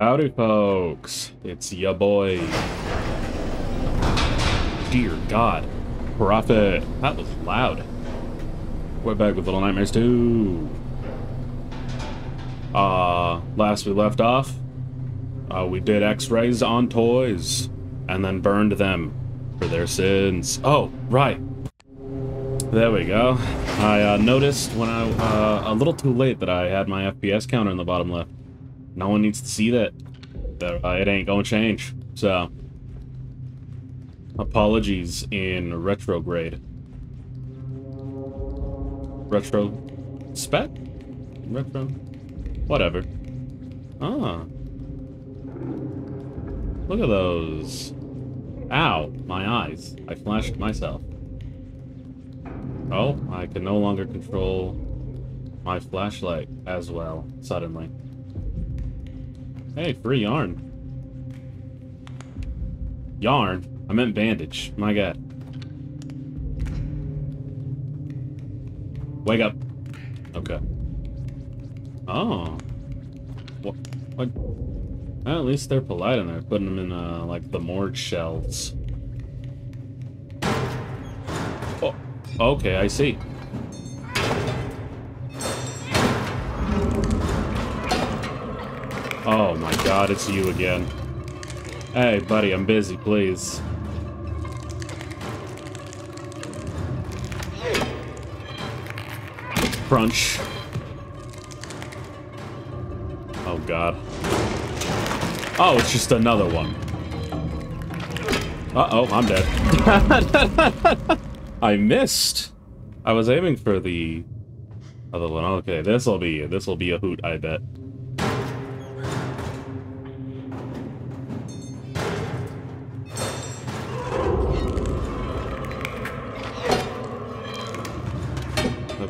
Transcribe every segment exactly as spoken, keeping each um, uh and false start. Howdy, folks. It's ya boy. Dear God. Prophet. That was loud. We're back with Little Nightmares two. Uh, last we left off, uh, we did x-rays on toys and then burned them for their sins. Oh, right. There we go. I uh, noticed when I, uh, a little too late that I had my F P S counter in the bottom left. No one needs to see that. that uh, it ain't gonna change. So, apologies in retrograde. Retro... spec? Retro... whatever. Ah. Look at those. Ow, my eyes. I flashed myself. Oh, I can no longer control my flashlight as well, suddenly. Hey, free yarn. Yarn? I meant bandage. My God. Wake up. Okay. Oh. What? What? Well, at least they're polite and they're putting them in, uh, like, the morgue shelves. Oh. Okay, I see. Oh my God, it's you again. Hey, buddy, I'm busy, please. Crunch. Oh God. Oh, it's just another one. Uh-oh, I'm dead. I missed. I was aiming for the other one. Okay, this'll be, this'll be a hoot, I bet.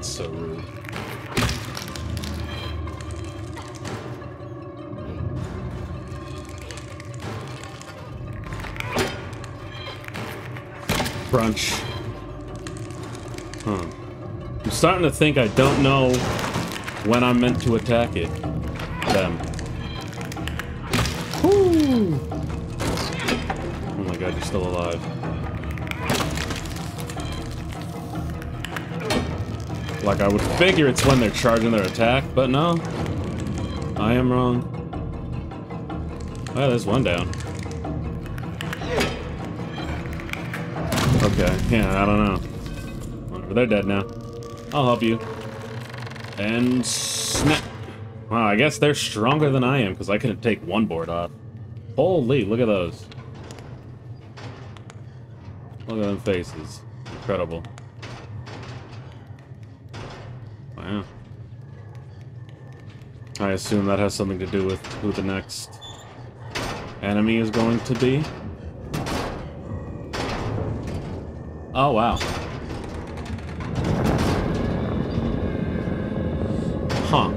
So rude. Crunch. Huh. I'm starting to think I don't know when I'm meant to attack it. Them. Woo! Oh my God, you're still alive. Like, I would figure it's when they're charging their attack, but no. I am wrong. Well, there's one down. Okay, yeah, I don't know. Whatever, they're dead now. I'll help you. And snap. Wow, I guess they're stronger than I am, because I couldn't take one board off. Holy, look at those. Look at them faces. Incredible. Yeah. I assume that has something to do with who the next enemy is going to be. Oh, wow. Huh.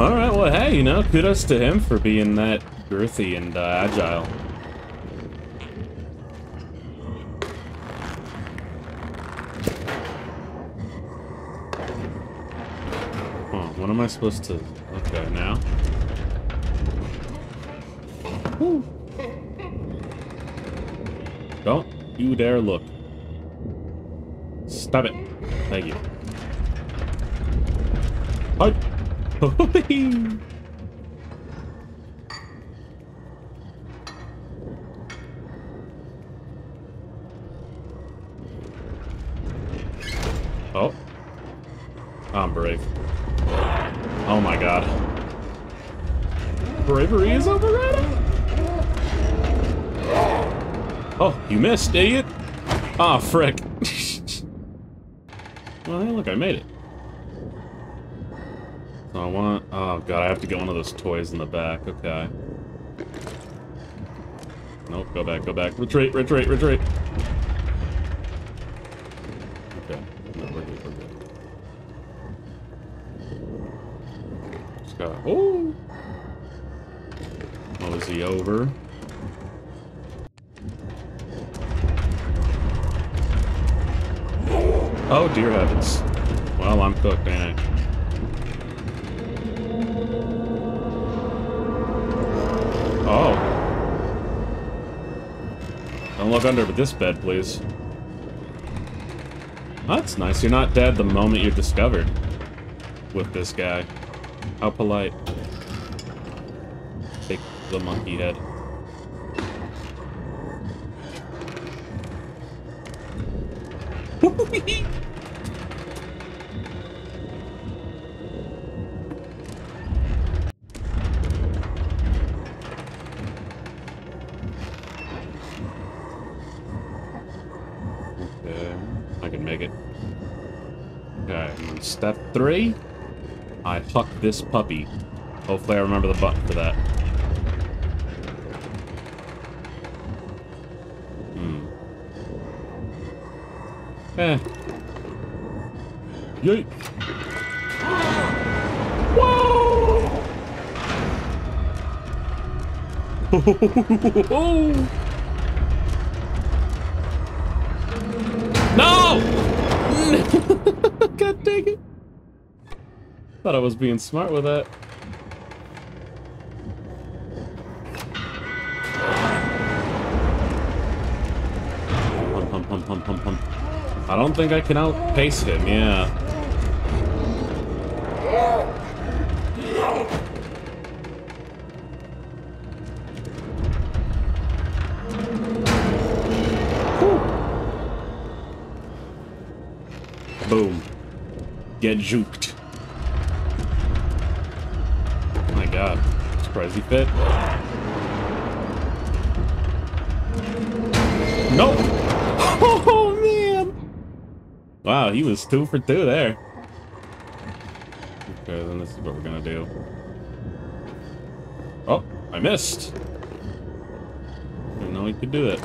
Alright, well, hey, you know, kudos to him for being that girthy and uh, agile. What am I supposed to... Okay, now? Woo. Don't you dare look. Stop it. Thank you. Hi. Oh. I'm brave. Oh my God. Bravery is overrated? Oh, you missed, idiot! Ah, oh, frick. Well, hey, look, I made it. So I want... Oh God, I have to get one of those toys in the back. Okay. Nope, go back, go back. Retreat, retreat, retreat! Okay. No, we're good, we're good. Uh, oh! Mosey over. Oh dear heavens. Well, I'm cooked, ain't I? look under this bed, please. Oh, that's nice. You're not dead the moment you're discovered. With this guy. How polite. Take the monkey head. Okay, I can make it. Okay, step three. I fuck this puppy. Hopefully I remember the button for that. Hmm. Eh. Yeet! Whoa! No! God dang it! Thought I was being smart with that. Hum, hum, hum, hum, hum, hum. I don't think I can outpace him, yeah. Whew. Boom. Get juked. God, surprise he fit. Nope! Oh man! Wow, he was two for two there. Okay, then this is what we're gonna do. Oh, I missed! I didn't know he could do it.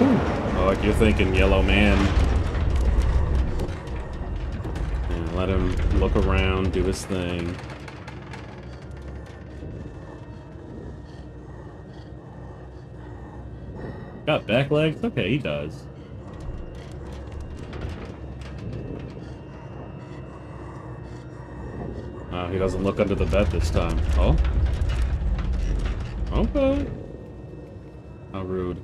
Oh, like you're thinking, yellow man. Let him look around, do his thing. Got back legs? Okay, he does. Oh, he doesn't look under the bed this time. Oh? Okay. How rude.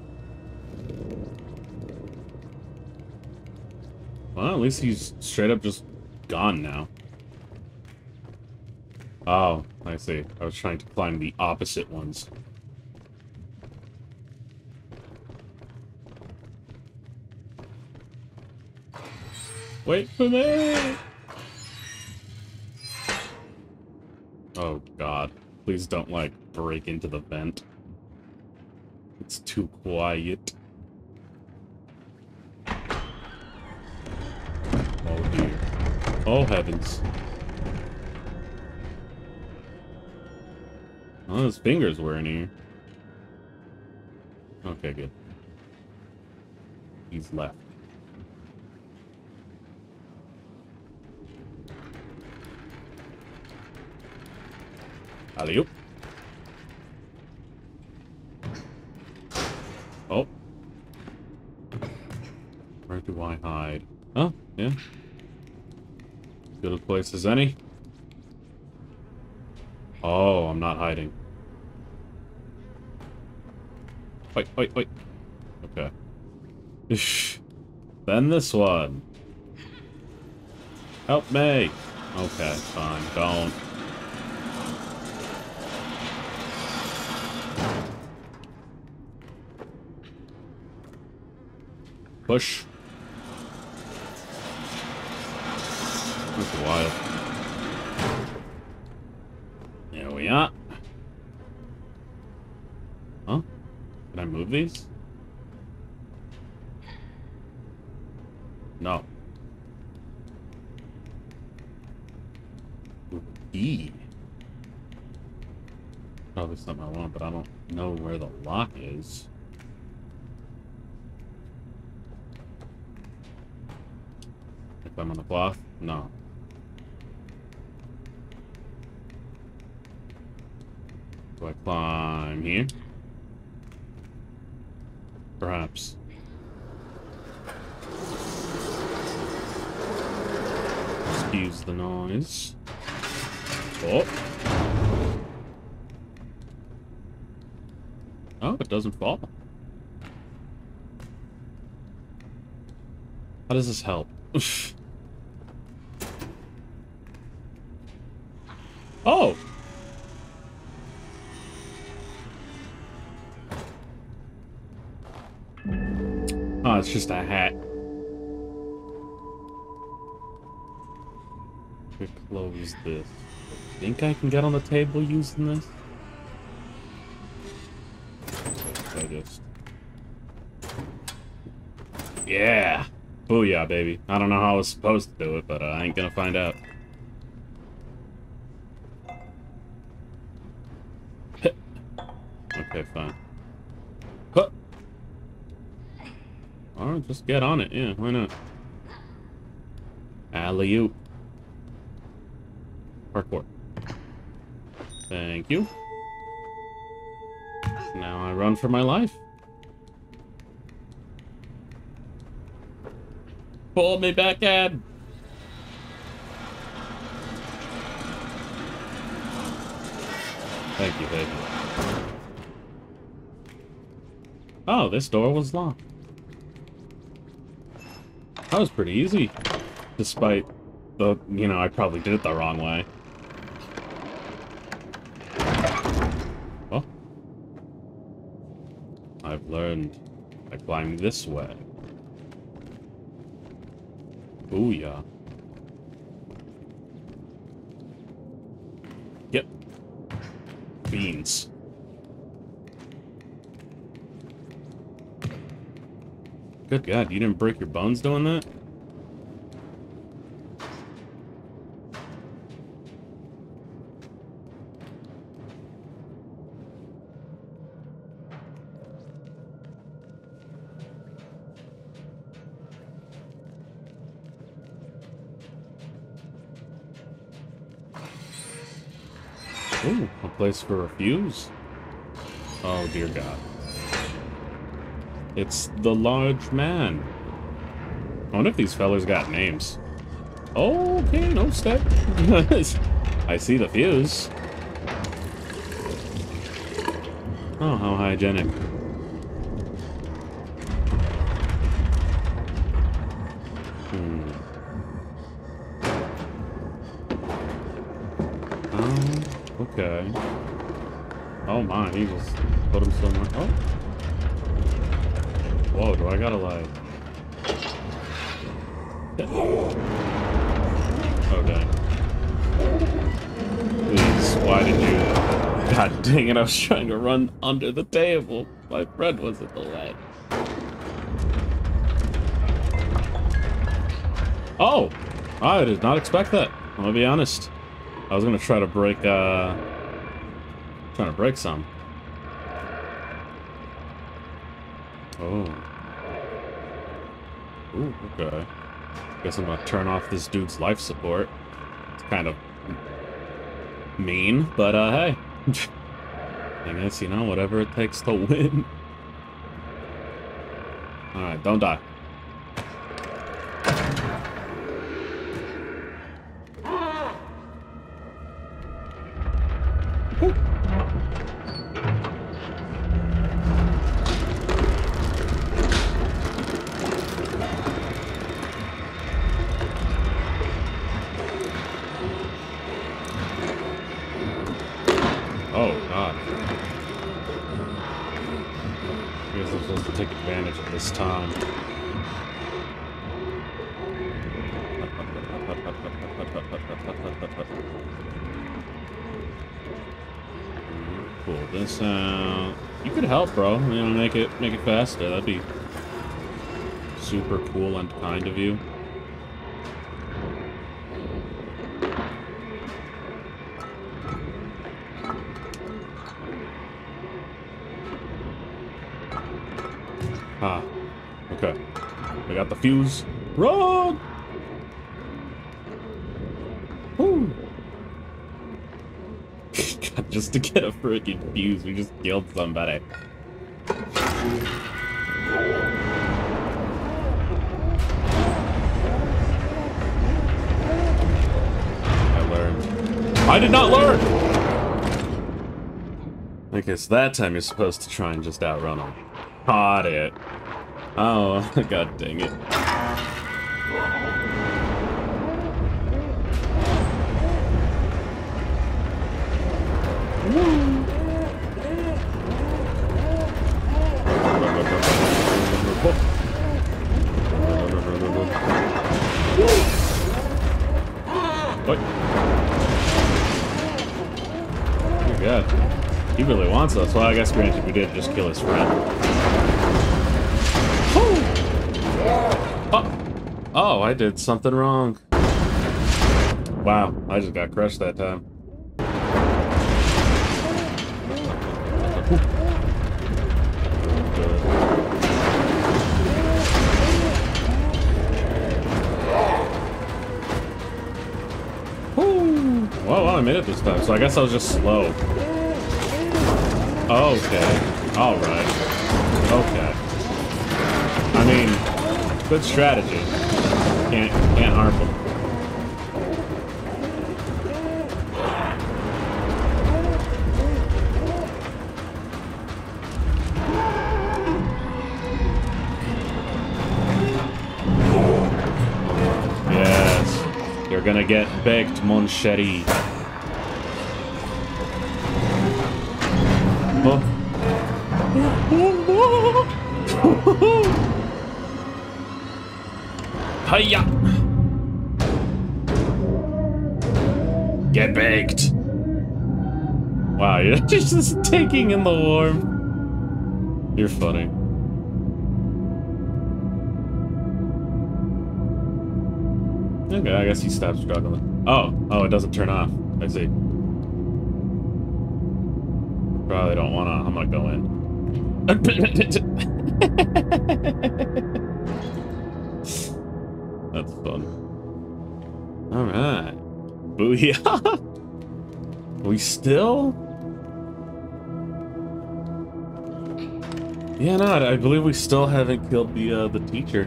Well, at least he's straight up just gone now. Oh, I see. I was trying to climb the opposite ones. Wait for me! Oh god. Please don't, like, break into the vent. It's too quiet. Oh dear. Oh heavens. Oh, his fingers were in here. Okay, good. He's left. Alley-oop. Oh. Where do I hide? Oh, yeah. Good a place as any. Oh, I'm not hiding. Wait, wait, wait. Okay. Then this one. Help me. Okay, fine. Don't. Push. That's wild. There we are. Huh? Can I move these? No. E. Probably something I want, but I don't know where the lock is. If I'm on the cloth? No. Do I climb here? Perhaps. Excuse the noise. Oh. Oh, it doesn't fall. How does this help? Oh! Oh, it's just a hat. Could close this. I think I can get on the table using this? I just... Yeah! Booyah, baby. I don't know how I was supposed to do it, but uh, I ain't gonna find out. Okay, fine. Huh. Alright, just get on it. Yeah, why not? Alley-oop. Parkour. Thank you. Now I run for my life. Pull me back in. Thank you, baby. Oh, this door was locked. That was pretty easy. Despite the, you know, I probably did it the wrong way. I've learned I climb this way. Booyah. Yep. Beans. Good God, you didn't break your bones doing that? Ooh, a place for refuse? Oh dear God. It's the large man. I wonder if these fellas got names. Okay, no step. I see the fuse. Oh, how hygienic. Okay. Oh my, he just put him somewhere. Oh. Whoa, do I gotta like... Okay. Please, why did you... God dang it, I was trying to run under the table. My friend was at the ledge. Oh! I did not expect that. I'm gonna be honest. I was gonna try to break, uh... trying to break some. Oh. Ooh, okay. Guess I'm gonna turn off this dude's life support. It's kind of... mean, but, uh, hey. I guess, you know, whatever it takes to win. Alright, don't die. Pull this out. You could help, bro. You know, make it make it faster. That'd be super cool and kind of you. Ah, okay. I got the fuse. Run! Woo! God, just to get a freaking fuse, we just killed somebody. I learned. I did not learn! I Okay, so that time you're supposed to try and just outrun him. Caught it. Oh, god dang it. What? Oh god. He really wants us. Well, I guess granted we did just kill his friend. Oh, oh, I did something wrong. Wow, I just got crushed that time. Well, well, I made it this time, so I guess I was just slow. Okay, all right, okay. I mean, good strategy. Can't can't harm them. Yes, you're gonna get baked, mon chéri. Oh. Hiya! Get baked! Wow, you're just taking in the warmth. You're funny. Okay, I guess he stopped struggling. Oh, oh, it doesn't turn off. I see. Probably don't wanna. I'm gonna go in. That's fun. Alright. Booyah! We still? Yeah, no, I believe we still haven't killed the, uh, the teacher.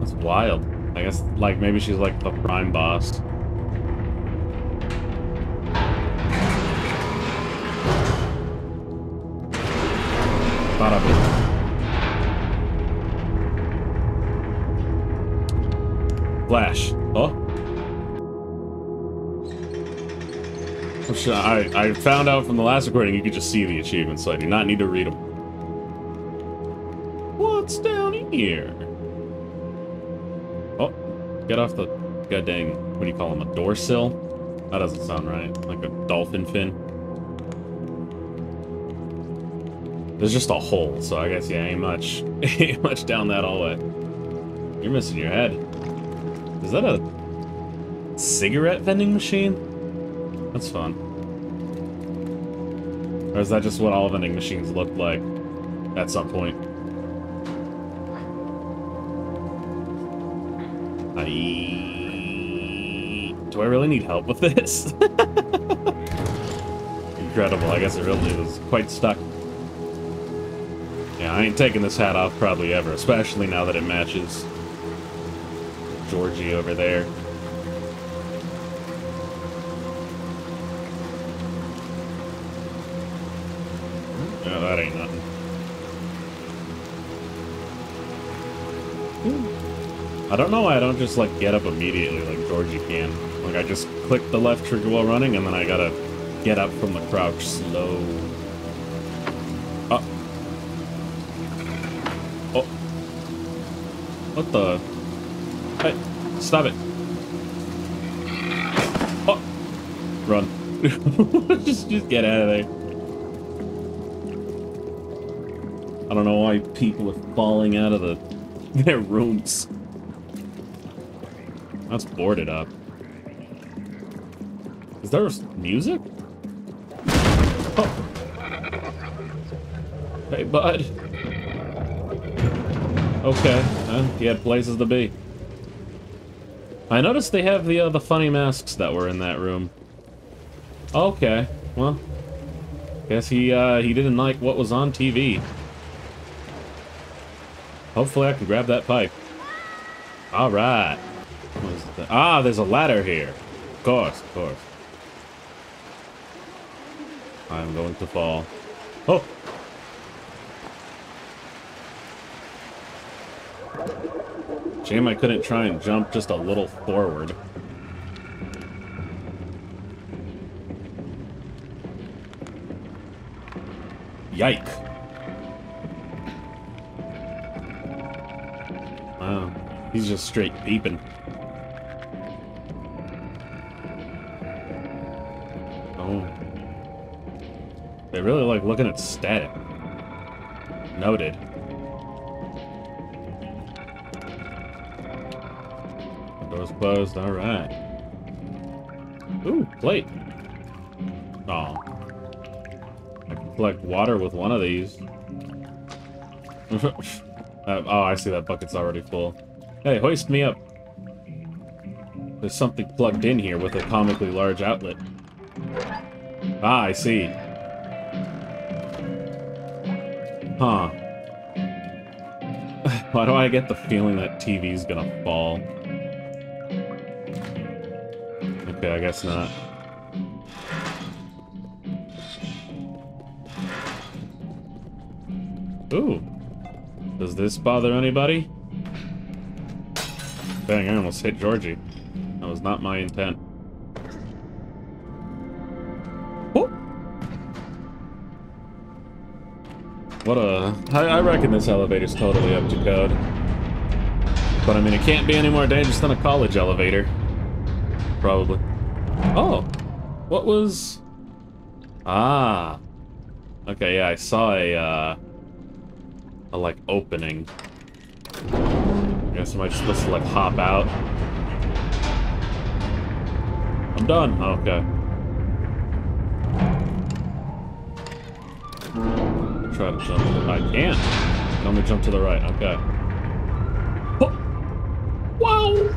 That's wild. I guess, like, maybe she's, like, the prime boss. Bada-bing. Flash. Oh. I, I found out from the last recording you could just see the achievements, so I do not need to read them. What's down here? Oh. Get off the... God dang. What do you call them? A door sill? That doesn't sound right. Like a dolphin fin. There's just a hole, so I guess, yeah, ain't much. Ain't much down that hallway. You're missing your head. Is that a cigarette vending machine? That's fun. Or is that just what all vending machines look like at some point? I... Do I really need help with this? Incredible. I guess it really was quite stuck. Yeah, I ain't taking this hat off probably ever, especially now that it matches Georgie over there. No, that ain't nothing. I don't know why I don't just like get up immediately like Georgie can. Like I just click the left trigger while running and then I gotta get up from the crouch slow. Oh. Oh. What the? Hey, stop it. Oh! Run. just, just get out of there. I don't know why people are falling out of the their rooms. That's boarded up. Is there music? Oh. Hey, bud. Okay, huh? He had places to be. I noticed they have the, uh, the funny masks that were in that room. Okay, well, guess he, uh, he didn't like what was on T V. Hopefully I can grab that pipe. All right. What is that? Ah, there's a ladder here. Of course, of course. I'm going to fall. Oh! Shame I couldn't try and jump just a little forward. Yike! Wow, he's just straight beeping. Oh. They really like looking at static. Noted. Door's closed, alright. Ooh, plate. Aw. I can collect water with one of these. uh, oh, I see that bucket's already full. Hey, hoist me up. There's something plugged in here with a comically large outlet. Ah, I see. Huh. Why do I get the feeling that T V's gonna fall? Okay, I guess not. Ooh. Does this bother anybody? Dang, I almost hit Georgie. That was not my intent. Oh! What a... I, I reckon this elevator's totally up to code. But I mean, it can't be any more dangerous than a college elevator. Probably. Oh! What was... Ah! Okay, yeah, I saw a, uh... a, like, opening. I guess am I just supposed to, like, hop out? I'm done! Okay. I'll try to jump to the right. I can't! Let me jump to the right, okay. Oh. Wow!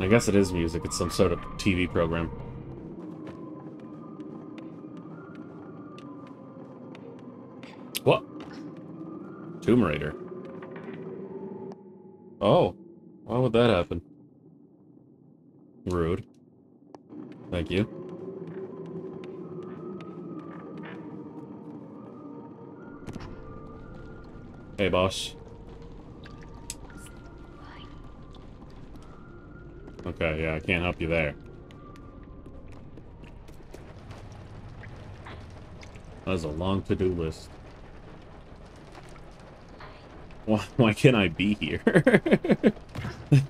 I guess it is music, it's some sort of T V program. What? Tomb Raider. Oh, why would that happen? Rude. Thank you. Hey, boss. Okay, yeah, I can't help you there. That was a long to-do list. Why, why can't I be here? Is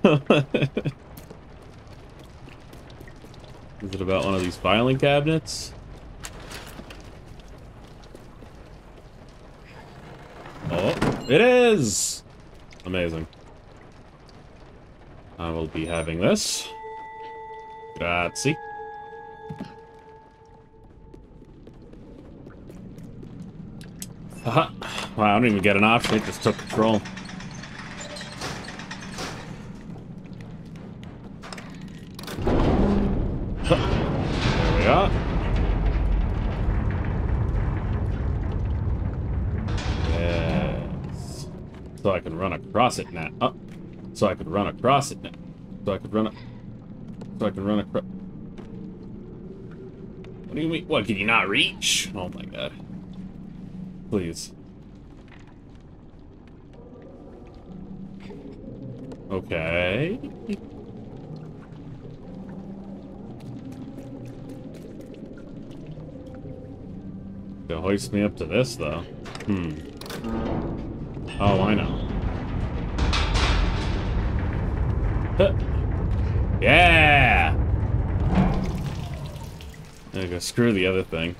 it about one of these filing cabinets? Oh, it is! Amazing. I will be having this. Grazie. Haha. Wow, I don't even get an option, it just took control. There we are. Yes. So I can run across it now. Oh. So I could run across it now. So I could run up. So I could run across. What do you mean? What, can you not reach? Oh my god. Please. Okay. They'll hoist me up to this, though. Hmm. Oh, I know. Yeah! There you go, screw the other thing.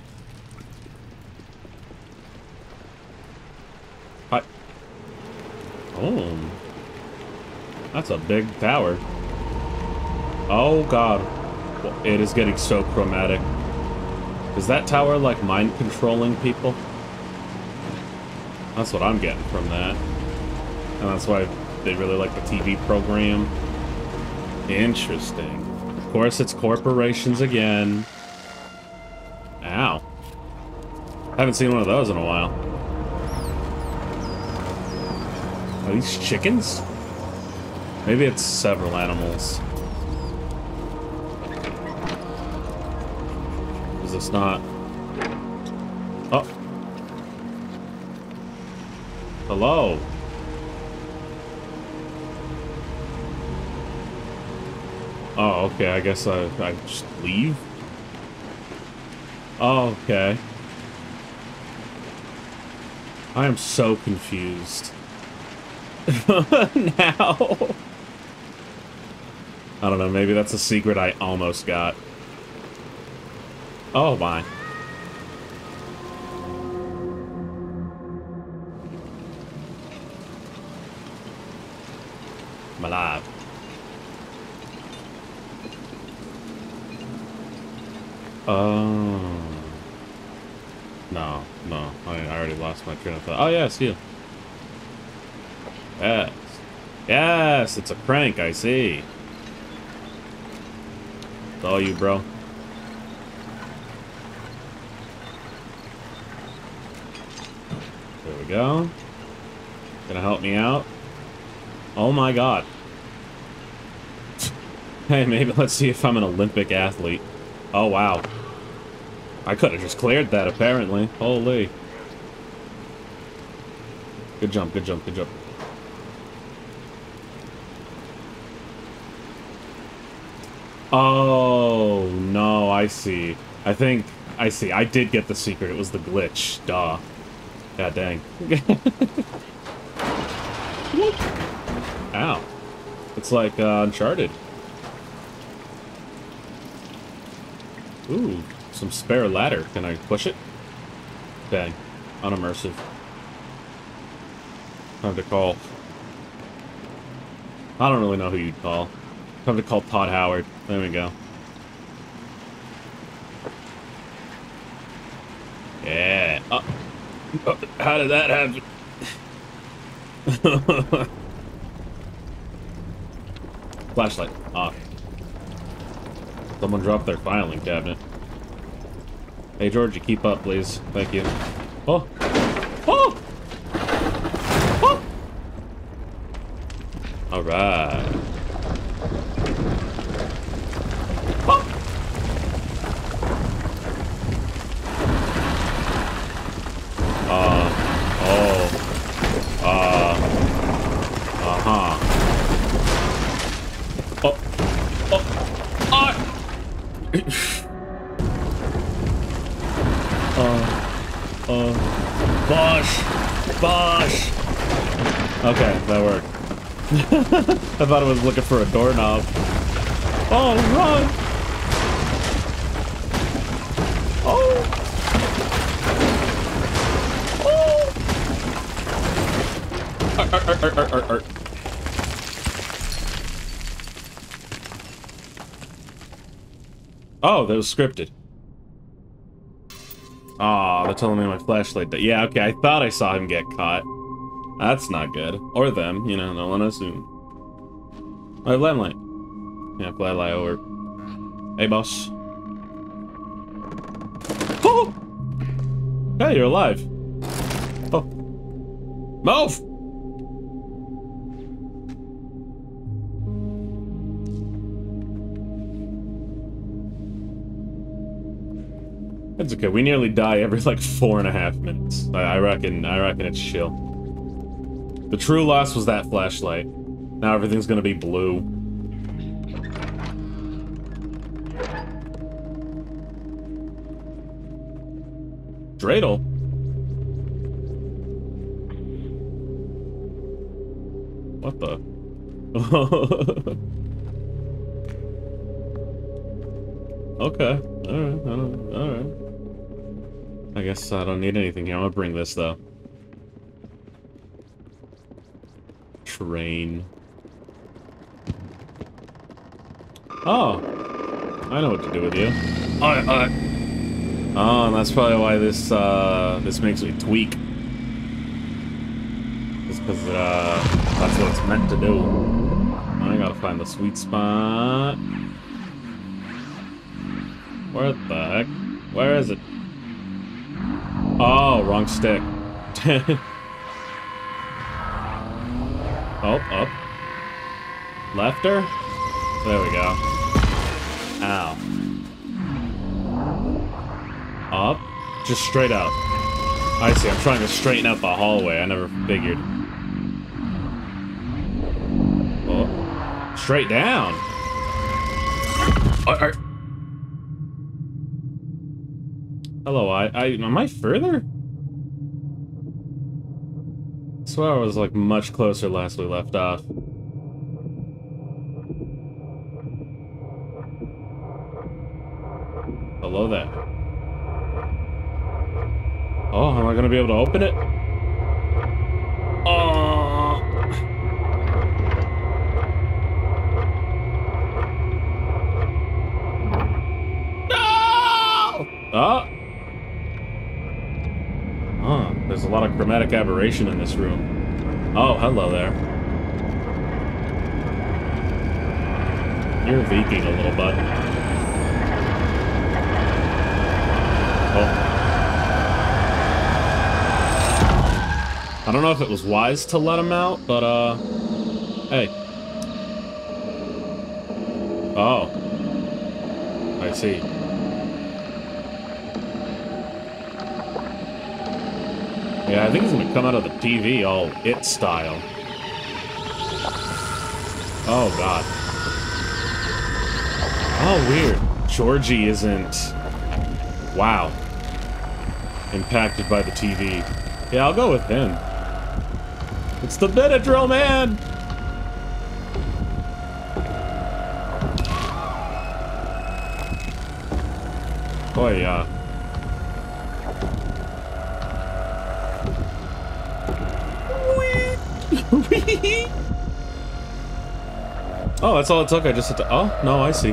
Hi. Oh. That's a big tower. Oh god. It is getting so chromatic. Is that tower like mind controlling people? That's what I'm getting from that. And that's why they really like the T V program. Interesting. Of course, it's corporations again. Ow. Haven't seen one of those in a while. Are these chickens? Maybe it's several animals. it's not. Oh. Hello. Oh, okay, I guess I, I just leave? Oh, okay. I am so confused. Now. I don't know, maybe that's a secret I almost got. Oh my. I'm alive. Oh. No, no. I, I already lost my train of thought. Oh, yeah, it's you. Yes. Yes, it's a prank, I see. It's all you, bro. There we go. Gonna help me out? Oh my god. Hey, maybe let's see if I'm an Olympic athlete. Oh, wow. I could have just cleared that, apparently. Holy. Good jump, good jump, good jump. Oh, no, I see. I think, I see. I did get the secret. It was the glitch. Duh. God dang. Ow. It's like uh, Uncharted. Ooh, some spare ladder. Can I push it? Dang. Unimmersive. Time to call. I don't really know who you'd call. Time to call Todd Howard. There we go. Yeah. Uh, uh, how did that happen? Flashlight. Off. Oh. Someone dropped their filing cabinet. Hey, Georgie, keep up, please. Thank you. Oh! Oh! Oh! Alright. Oh! Uh, oh. Uh. Uh-huh. Oh. Oh. Ah! Oh. uh, uh, Bosh! Bosh! Okay, that worked. I thought I was looking for a doorknob. Oh, run! Oh! Oh! Arr, arr, arr, arr, arr, arr. Oh, that was scripted. Aw, oh, they're telling me my flashlight died. Yeah, okay, I thought I saw him get caught. That's not good. Or them, you know, no one assumed. I have limelight. Yeah, glad I owe her. Hey, boss. Oh! Hey, you're alive. Oh. Move! It's okay. We nearly die every like four and a half minutes. I, I reckon. I reckon it's chill. The true loss was that flashlight. Now everything's gonna be blue. Dreidel. What the? Okay. All right. All right. All right. I guess I don't need anything here. I'm gonna bring this, though. Train. Oh! I know what to do with you. Alright, alright. Oh, and that's probably why this, uh, this makes me tweak. Just because, uh, that's what it's meant to do. I gotta find the sweet spot. Where the heck? Where is it? Oh, wrong stick. Oh, up. Left her? There we go. Ow. Up? Just straight up. I see, I'm trying to straighten up a hallway. I never figured. Oh. Straight down! Are, are... Hello, I, I... Am I further? I swear I was, like, much closer last we left off. Hello there. Oh, am I gonna be able to open it? Oh! No! Oh! Huh, there's a lot of chromatic aberration in this room. Oh, hello there. You're leaking a little, bud. Oh. I don't know if it was wise to let him out, but, uh... Hey. Oh. I see. Yeah, I think he's gonna come out of the T V all It style. Oh, God. Oh, weird. Georgie isn't... Wow. Impacted by the T V. Yeah, I'll go with him. It's the Benadryl man! Boy, uh... Oh, that's all it took, I just had to- Oh, no, I see.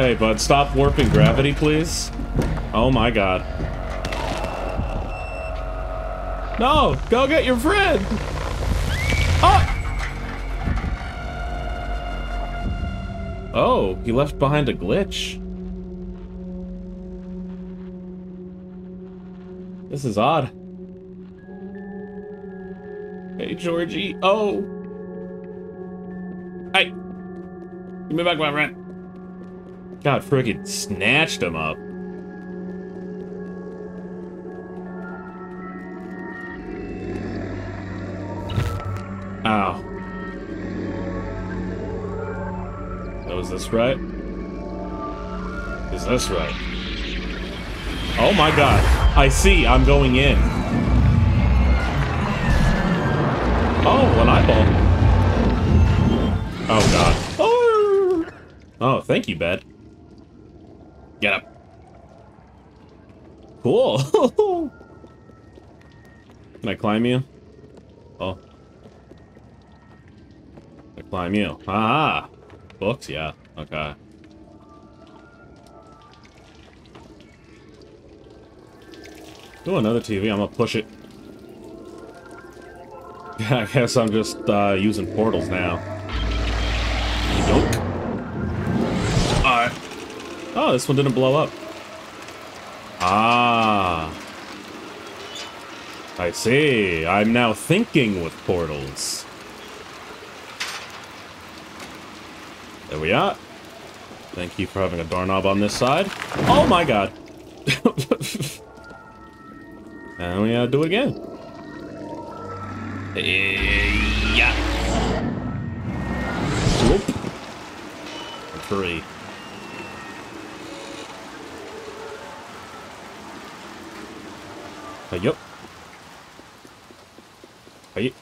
Hey, bud, stop warping gravity, please. Oh my god. No! Go get your friend! Oh! Oh, he left behind a glitch. This is odd. Hey, Georgie. Oh! Hey! Give me back my rent. God, frickin' snatched him up. Ow. Oh, is this right? Is this right? Oh my god. I see, I'm going in. Oh, an eyeball. Oh god. Oh, oh thank you, bed. Get up. Cool. Can I climb you? Oh. Can I climb you? Ah. Books, yeah. Okay. Ooh, another T V. I'm gonna push it. Yeah, I guess I'm just uh, using portals now. Yoink. Alright. Oh, this one didn't blow up. Ah. I see. I'm now thinking with portals. There we are. Thank you for having a doorknob on this side. Oh my god. And we gotta do it again. Uh, yeah. Whoop. Three. Hey, yup. Hey.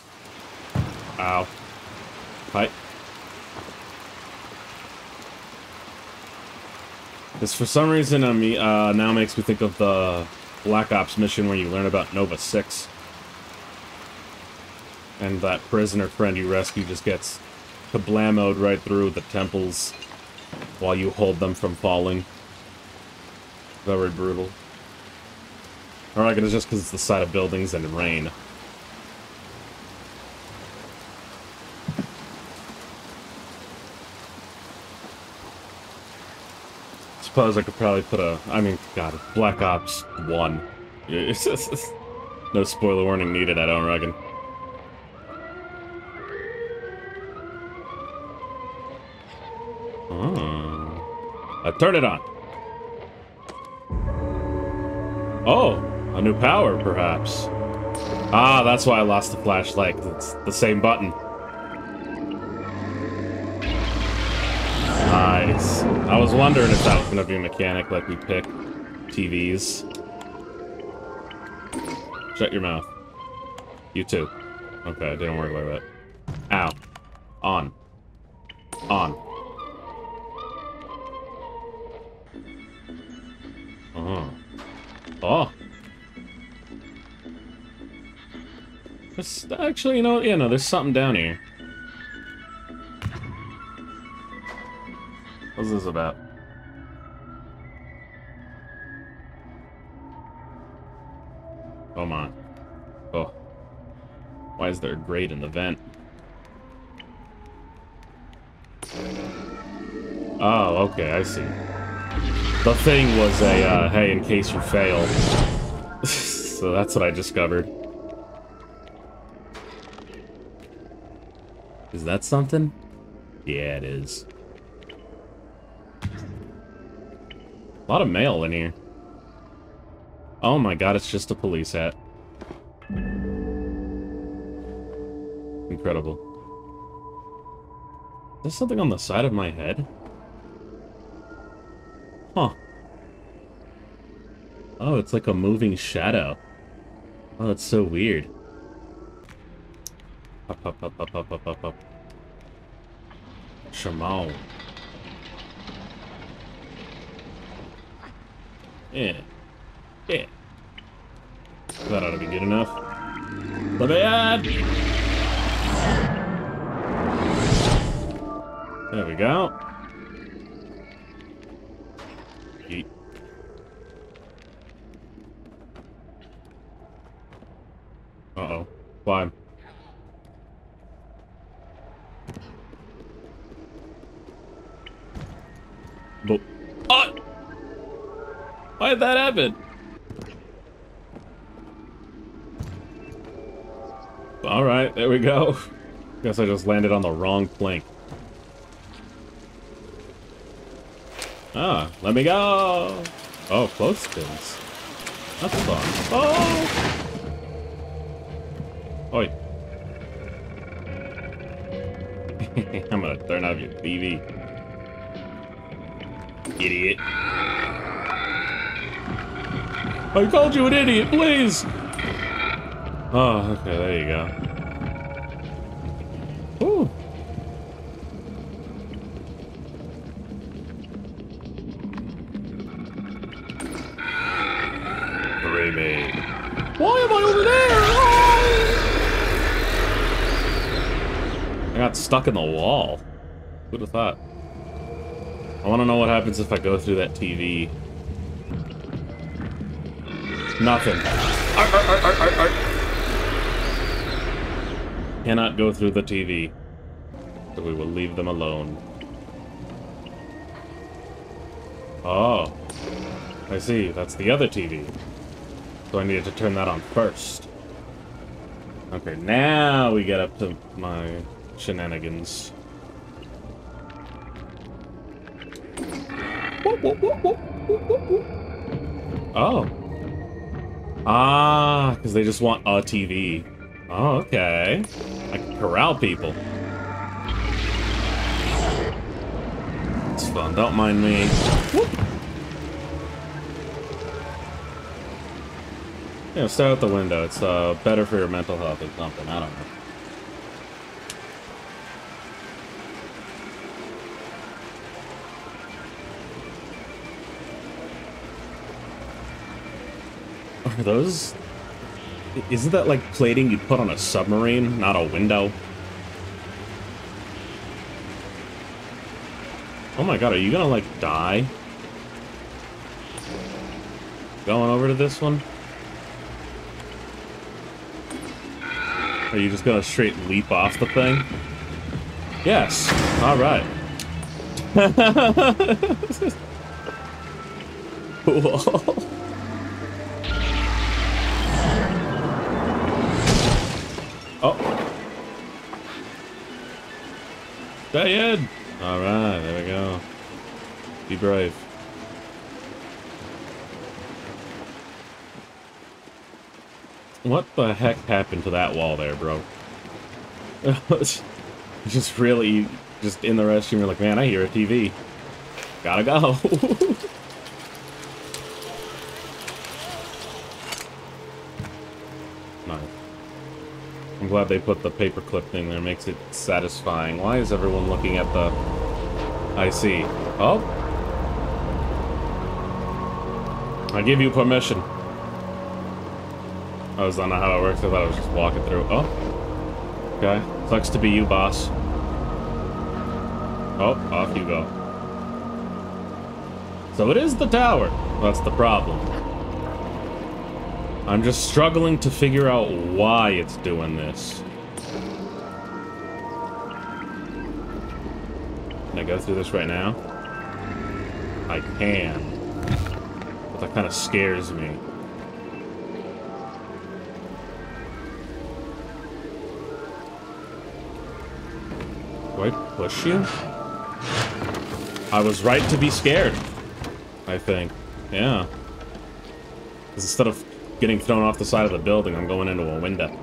Ow. Hi. This, for some reason, I mean, uh, now makes me think of the Black Ops mission where you learn about Nova six. And that prisoner friend you rescue just gets kablamoed right through the temples while you hold them from falling. Very brutal. I reckon it's just because it's the side of buildings and rain. Suppose I could probably put a... I mean, god, Black Ops one. No spoiler warning needed, I don't reckon. Oh. I turn it on. Oh, a new power, perhaps. Ah, that's why I lost the flashlight. It's the same button. Nice. I was wondering if that was going to be a mechanic like we pick T Vs. Shut your mouth. You too. Okay, didn't worry about that. Ow. On. On. Uh-huh. Oh. It's actually, you know, yeah, no, there's something down here. What's this about? Come on. Oh. Why is there a grate in the vent? Oh, okay, I see. The thing was a, uh, hey, in case you fail. So that's what I discovered. Is that something? Yeah, it is. A lot of mail in here. Oh my god, it's just a police hat. Incredible. Is there something on the side of my head? Huh. Oh, it's like a moving shadow. Oh, that's so weird. Up, up, up, up, up, up, up, up. Shamal. Yeah. Yeah. That ought to be good enough. There we go. Yeet. Uh-oh. Climb. But, oh! Why did that happen? Alright, there we go. Guess I just landed on the wrong plank. Ah, let me go! Oh, clothespins. That's fun. Oh! Oi. I'm gonna turn off your T V. Idiot. I called you an idiot, please! Oh, okay, there you go. Ooh. Free me. Why am I over there? Oh! I got stuck in the wall. Who'd have thought? I want to know what happens if I go through that T V. Nothing. Arr, arr, arr, arr, arr. Cannot go through the T V. So we will leave them alone. Oh. I see. That's the other T V. So I needed to turn that on first. Okay, now we get up to my shenanigans. Oh. Ah, because they just want a T V. Oh, okay. I can corral people. It's fun. Don't mind me. Whoop. Yeah, stare out the window. It's uh, better for your mental health or something. I don't know. Are those... Isn't that like plating you'd put on a submarine, not a window? Oh my god, are you gonna like die? Going over to this one? Are you just gonna straight leap off the thing? Yes! Alright. Cool. Oh! Stay in! Alright, there we go. Be brave. What the heck happened to that wall there, bro? Just really, just in the restroom, you're like, man, I hear a T V. Gotta go. Nice. I'm glad they put the paperclip thing there. Makes it satisfying. Why is everyone looking at the... I see. Oh. I give you permission. I was, I don't know how it works. I thought I was just walking through. Oh. Okay. Sucks to be you, boss. Oh, off you go. So it is the tower. That's the problem. I'm just struggling to figure out why it's doing this. Can I go through this right now? I can. But that kind of scares me. Do I push you? I was right to be scared, I think. Yeah. Because instead of getting thrown off the side of the building, I'm going into a window.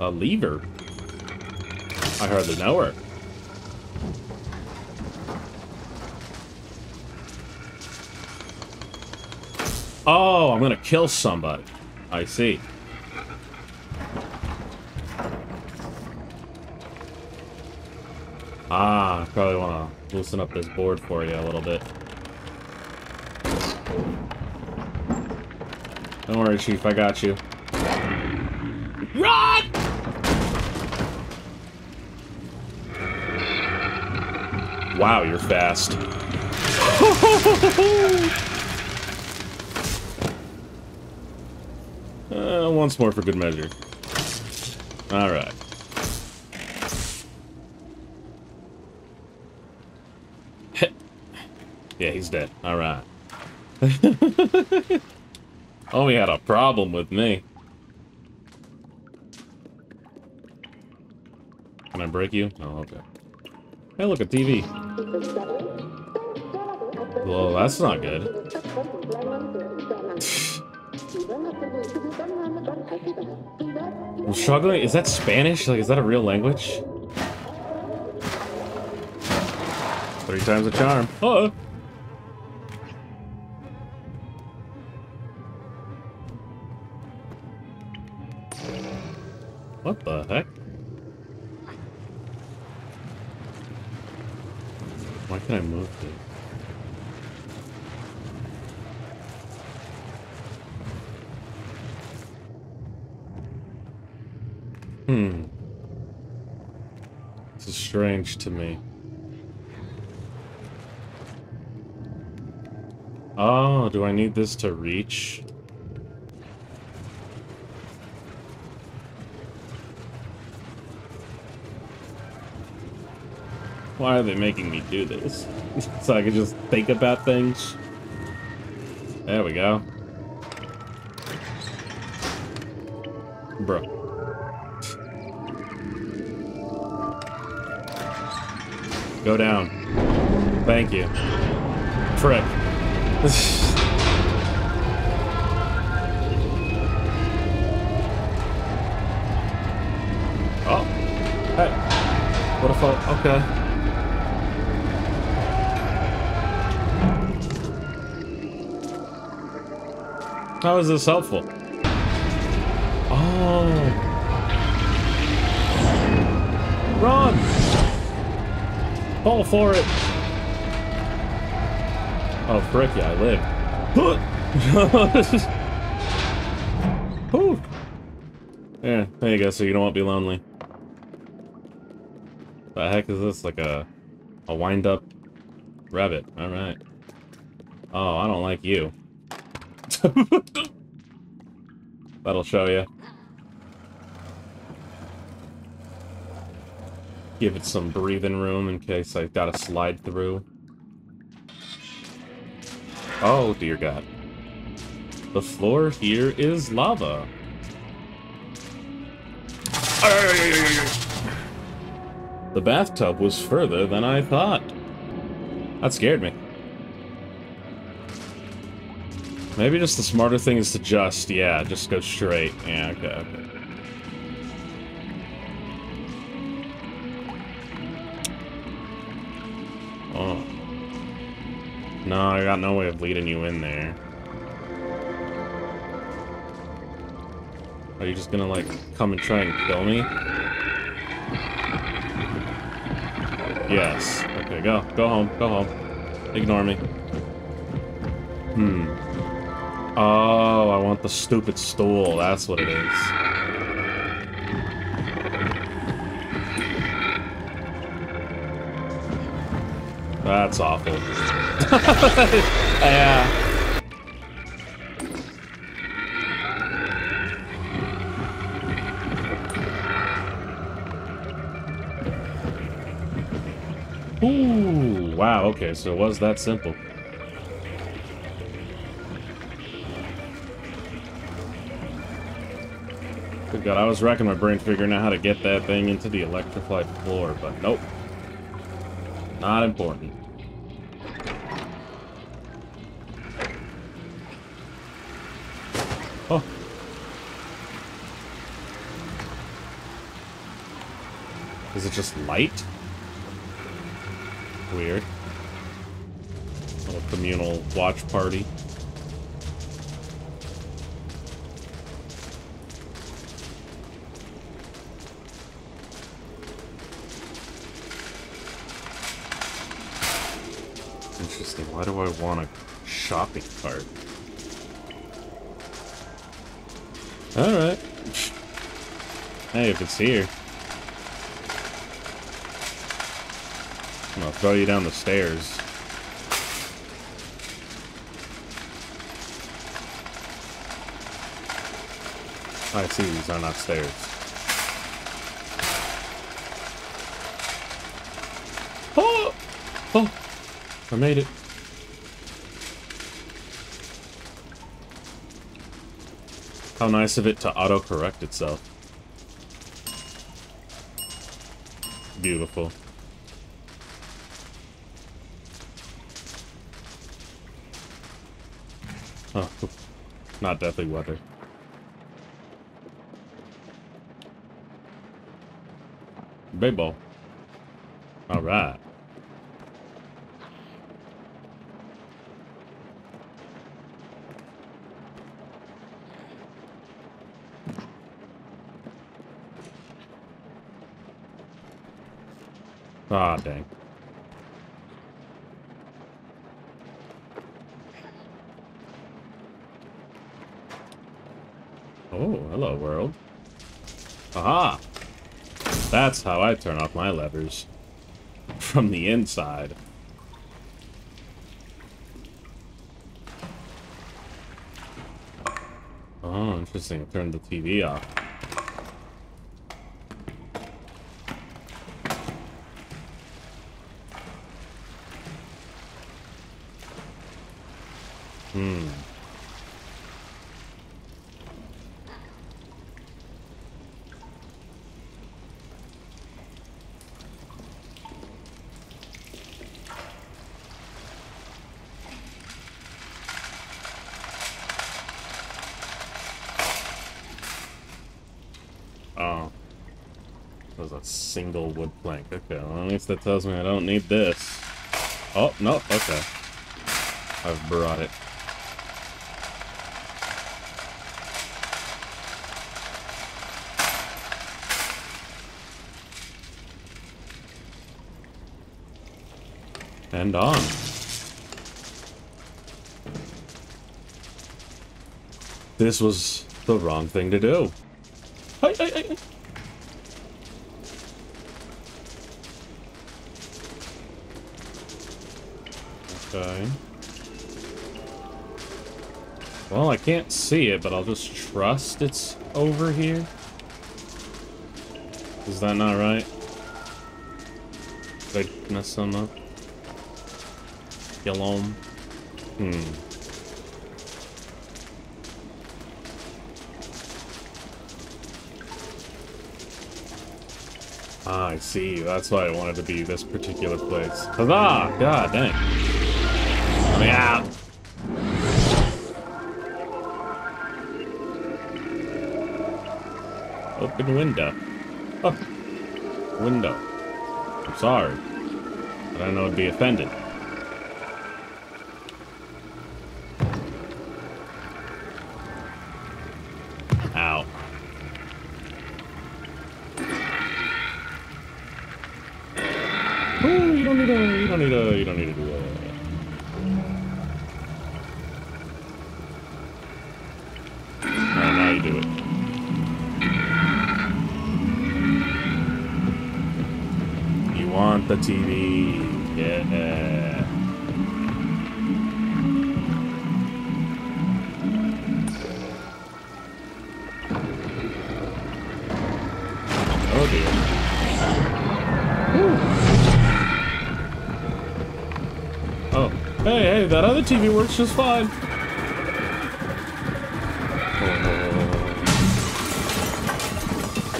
A lever? I hardly know her. Oh, I'm gonna kill somebody. I see. Ah, I probably wanna loosen up this board for you a little bit. Don't worry, Chief, I got you. Run! Wow, you're fast. Uh, once more for good measure. All right. Yeah, he's dead. All right. Oh, he had a problem with me. Can I break you? Oh, okay. Hey, look, a T V. Well, that's not good. I'm struggling. Is that Spanish? Like, is that a real language? Three times a charm. Oh. What the heck? Why can I move it? Hmm. This is strange to me. Oh, do I need this to reach? Why are they making me do this? So I can just think about things? There we go. Bro. Go down. Thank you. Prick. Oh. Hey. What if I... Okay. How is this helpful? Oh. Run! Fall for it! Oh, frick, yeah, I live. Yeah, there you go, so you don't want to be lonely. The heck is this? Like a, a wind-up rabbit. Alright. Oh, I don't like you. That'll show you. Give it some breathing room in case I gotta slide through. Oh, dear God. The floor here is lava. The bathtub was further than I thought. That scared me. Maybe just the smarter thing is to just, yeah, just go straight. Yeah, okay, okay. Oh. No, I got no way of leading you in there. Are you just gonna, like, come and try and kill me? Yes. Okay, go. Go home. Go home. Ignore me. Hmm. Oh, I want the stupid stool. That's what it is. That's awful. Yeah. Ooh, wow, okay, so it was that simple. Good God, I was racking my brain figuring out how to get that thing into the electrified floor, but nope. Not important. Oh. Is it just light? Weird. Little communal watch party. Interesting. Why do I want a shopping cart? Alright. Hey, if it's here. I'll throw you down the stairs. I see these are not stairs. Oh! Oh! I made it. How nice of it to auto-correct itself. Beautiful. Oh, not deathly weather. Baseball. All right. Ah, dang. Oh, hello, world. Aha! That's how I turn off my levers. From the inside. Oh, interesting. I turned the T V off. Hmm. Single wood plank. Okay, well, at least that tells me I don't need this. Oh, no, okay. I've brought it. And on. This was the wrong thing to do. Hey, hey, hey. Okay. Well, I can't see it, but I'll just trust it's over here. Is that not right? Did I mess some up? Yellow. Hmm. Ah, I see. That's why I wanted to be this particular place. Huzzah! God dang. Let me out. Open window. Oh. Window. I'm sorry. I don't know I'd be offended. Ow. Oh, you don't need a, you don't need a, you don't need to do that. Alright, now you do it. You want the T V. Yeah. Oh dear. Whew. Oh. Hey, hey, that other T V works just fine. Oh.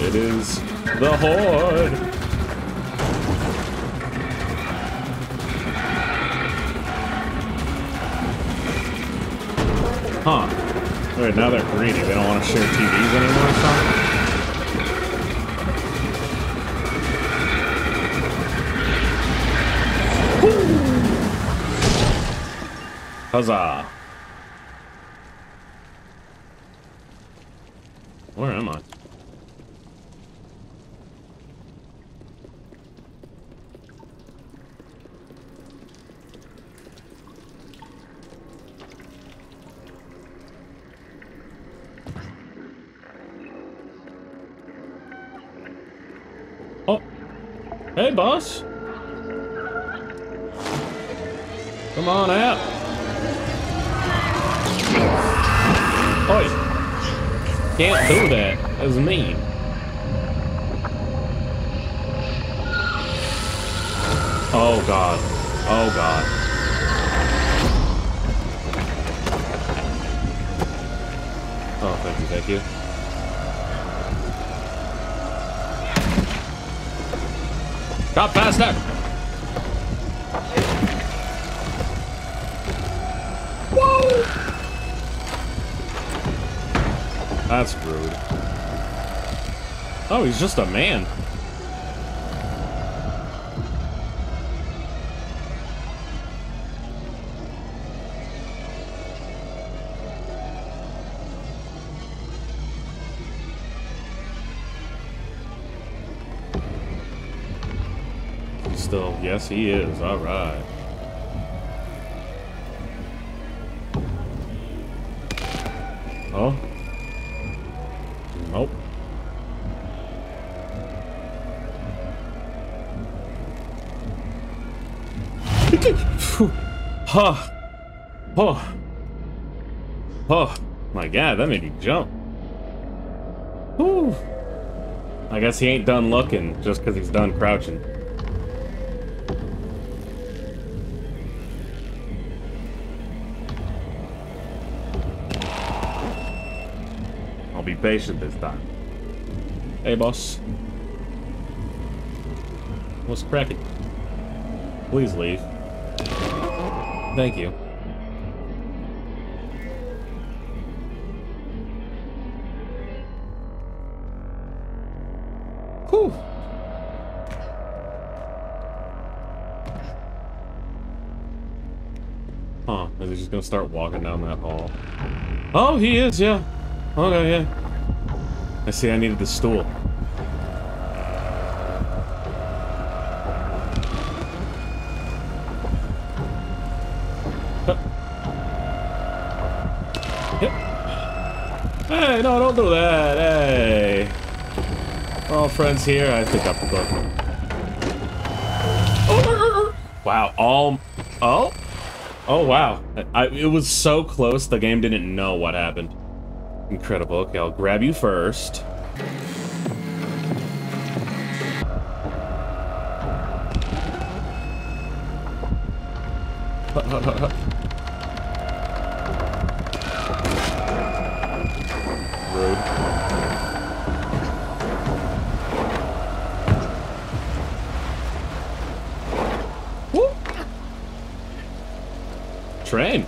It is the Horde. Huh. Wait, now they're greedy. They don't want to share T Vs anymore or something? Huzzah! Where am I? Oh! Hey, boss! Come on out! Oi! Can't do that. That's mean. Oh god. Oh god. Oh, thank you, thank you. Stop faster! Whoa! That's rude. Oh, he's just a man. Still, yes, he is. All right. Oh. Nope. Huh. Oh. Oh. My god, that made you jump. Whew. I guess he ain't done looking just because he's done crouching. Be patient this time. Hey, boss. What's cracking? Please leave. Thank you. Whew. Huh. Is he just gonna start walking down that hall? Oh, he is, yeah. Okay, yeah. I see I needed the stool. Huh. Yep. Hey, no, don't do that, hey. We're all friends here, I pick up the book. Oh, wow, all... Oh? Oh, wow. I, it was so close, the game didn't know what happened. Incredible. Okay, I'll grab you first. Rude. train.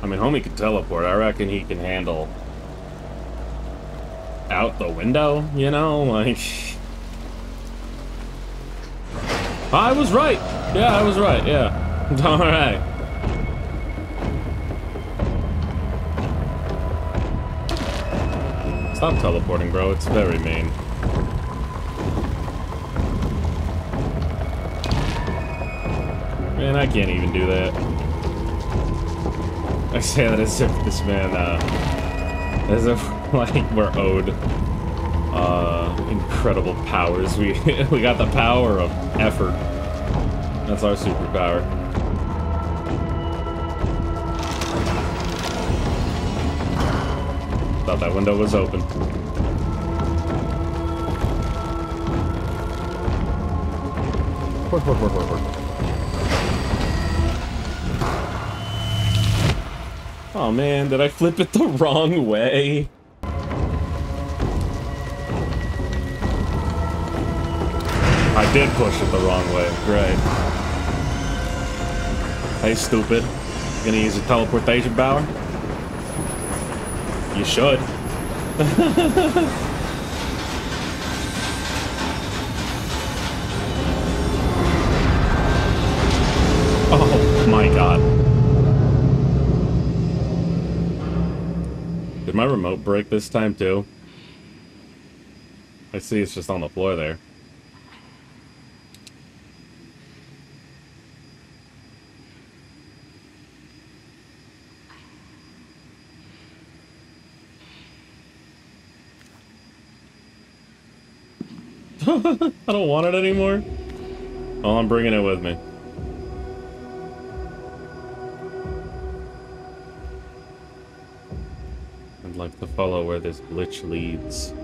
I mean, homie can teleport. I reckon he can handle out the window, you know? Like... I was right! Yeah, I was right, yeah. Alright. Stop teleporting, bro. It's very mean. Man, I can't even do that. I say that as if this man, uh... as if, like, we're owed, uh, incredible powers. We, we got the power of effort. That's our superpower. Thought that window was open. Work, work, work, work, work. Oh man, did I flip it the wrong way? I did push it the wrong way, great. Hey stupid, gonna use a teleportation power? You should. Oh my god. Did my remote break this time too? I see it's just on the floor there. I don't want it anymore. Oh, I'm bringing it with me. I'd like to follow where this glitch leads.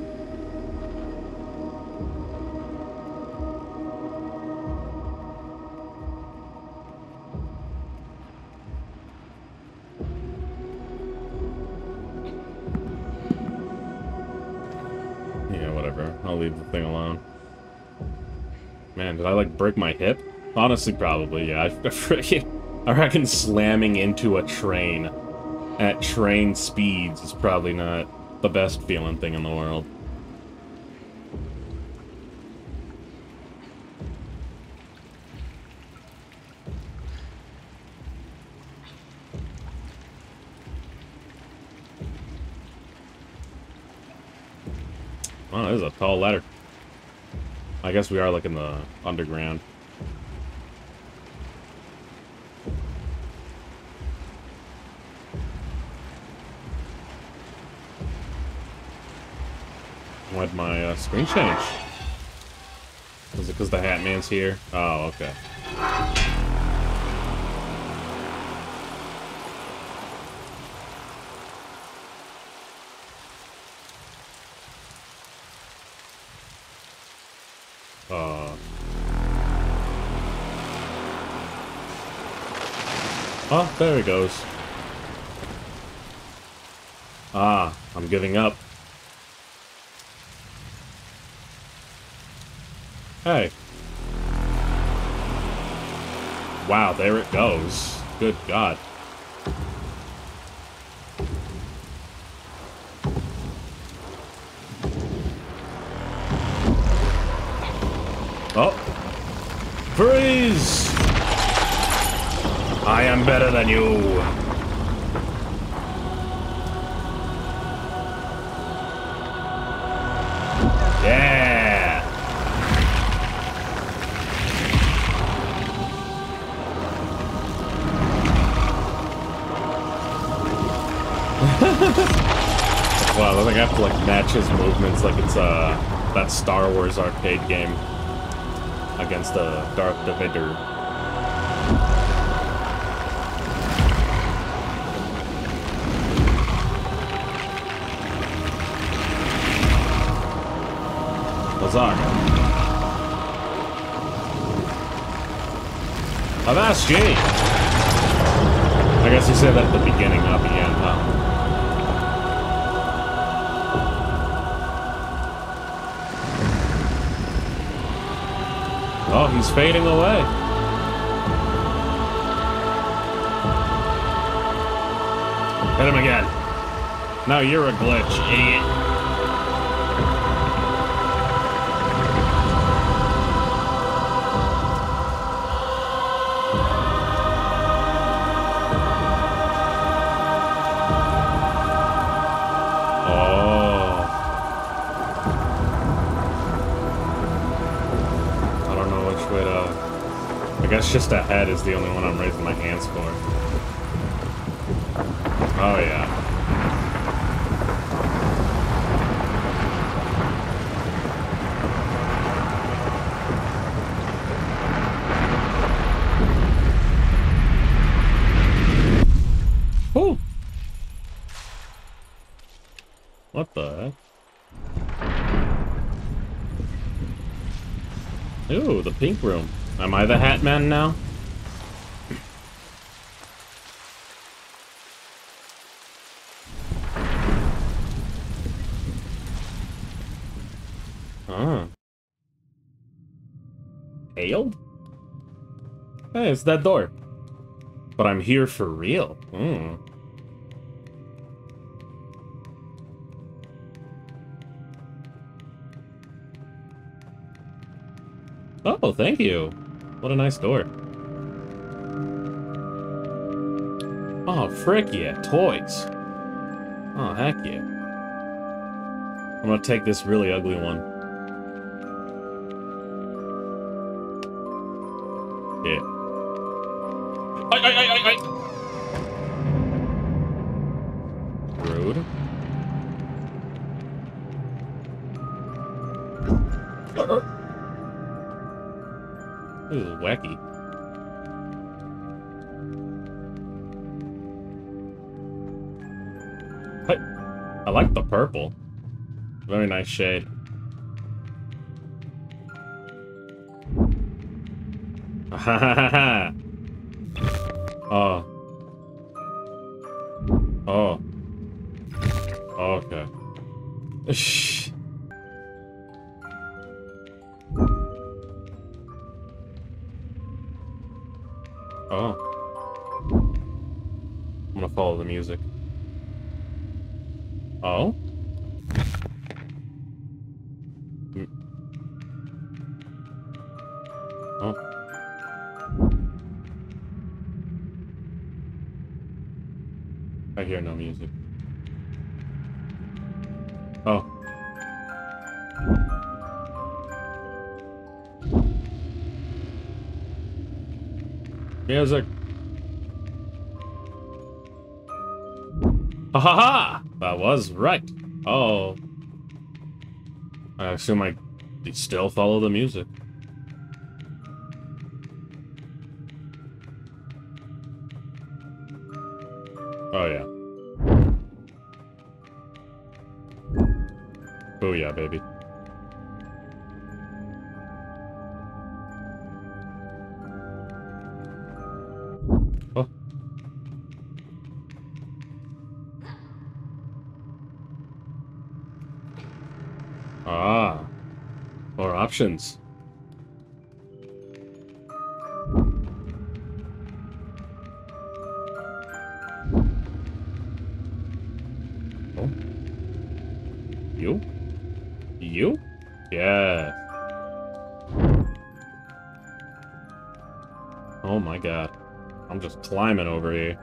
Yeah, whatever. I'll leave the thing alone. Man, did I, like, break my hip? Honestly, probably, yeah. I, I freaking... I reckon slamming into a train at train speeds is probably not the best feeling thing in the world. Wow, this is a tall ladder. I guess we are like in the underground. Why'd my uh, screen change? Is it because the Hat Man's here? Oh, okay. Uh. Oh, there he goes. Ah, I'm giving up. Hey. Wow, there it goes. Good God. Oh. Freeze! I am better than you. Yeah! Wow, I think I have to like match his movements like it's uh that Star Wars arcade game. Against the Darth Vader. Lazar. I've asked you. I guess you said that at the beginning, not the end, huh? He's fading away. Hit him again. No, you're a glitch, idiot. Oh. I don't know which way to... I guess just ahead is the only one I'm raising my hands for. Oh, yeah. What the heck? Ooh, the pink room. Am I the Hat Man now? Huh. Hailed? Hey, it's that door. But I'm here for real. Hmm. Oh, thank you. What a nice door. Oh, frick yeah, toys. Oh, heck yeah. I'm gonna take this really ugly one. Yeah. Ay, ay, ay, ay, ay. Rude. Uh-uh. This is wacky. Hey, I like the purple. Very nice shade. Ha ha ha ha. Oh. Oh. Okay. Shh. Oh. I'm gonna follow the music. Oh? Mm. Oh. I hear no music. Oh. Music. Ha ha ha! That was right. Oh. I assume I still follow the music. Oh yeah. Booyah, baby. Ah, more options. Oh. You? You? Yeah. Oh my god. I'm just climbing over here.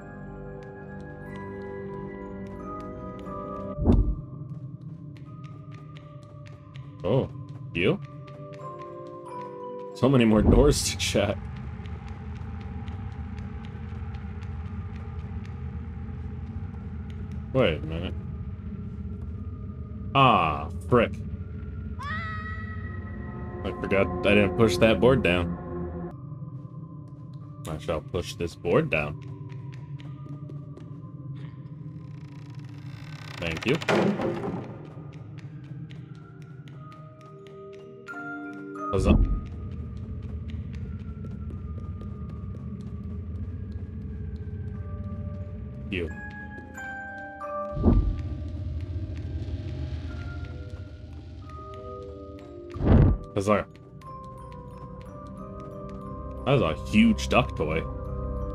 Oh, you? So many more doors to shut. Wait a minute. Ah, frick. I forgot I didn't push that board down. I shall push this board down. Thank you. What's up? You. Huzzah. That was a huge duck toy.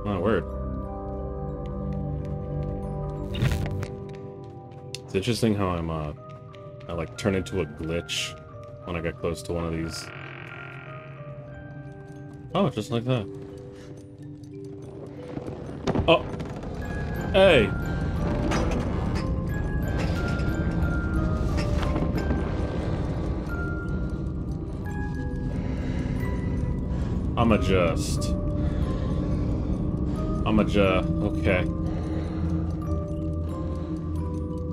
My word. It's interesting how I'm, uh, I like turn into a glitch when I get close to one of these. Oh, just like that. Oh! Hey! I'm a just. I'm a ju. Okay.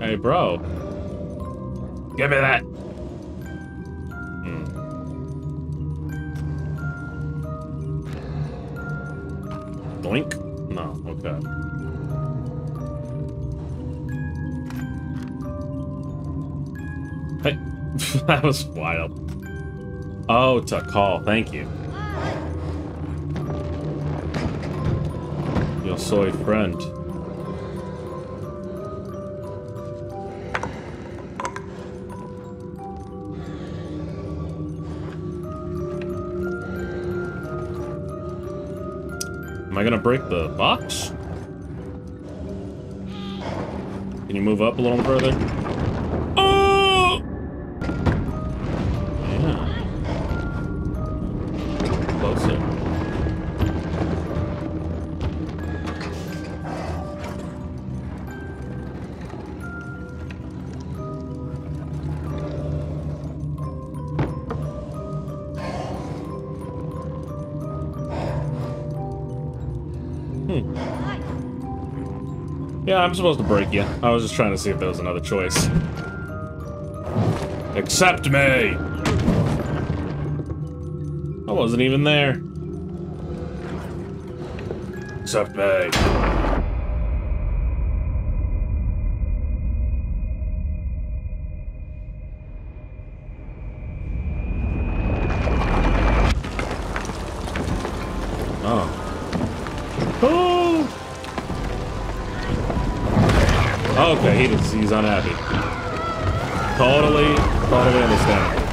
Hey, bro. Give me that. Mm. Blink? No. Okay. Hey, that was wild. Oh, it's a call. Thank you. Soy friend. Am I gonna break the box? Can you move up a little further? Oh! Yeah. Closer. Yeah, I'm supposed to break you. I was just trying to see if there was another choice. Accept me! I wasn't even there. Accept me. Oh. Okay, he just, he's unhappy. Totally, totally understandable.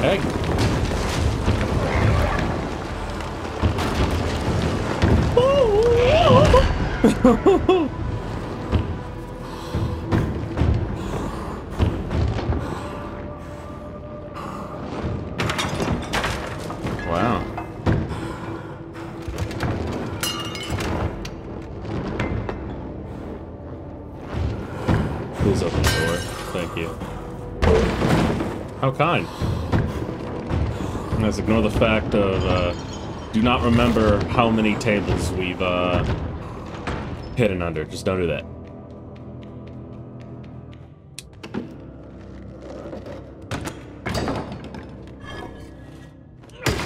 Hey. Wow. Please open the door. Thank you. How kind. Let's ignore the fact of, uh, do not remember how many tables we've, uh, hidden under. Just don't do that.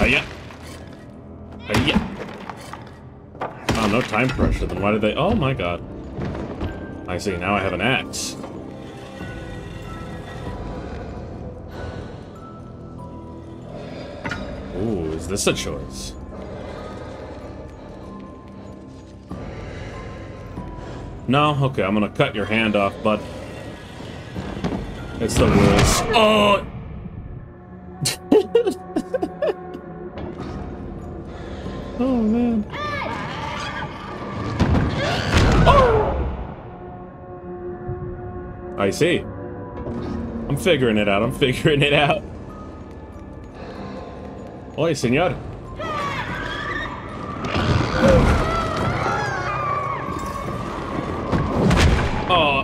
Hiya! Hiya! Oh, no time pressure. Then why did they... Oh my god. I see, now I have an axe. Ooh, is this a choice? No? Okay, I'm gonna cut your hand off, bud. It's the rules. Oh! Oh, man. I see. I'm figuring it out. I'm figuring it out. Oi, señor. Oh.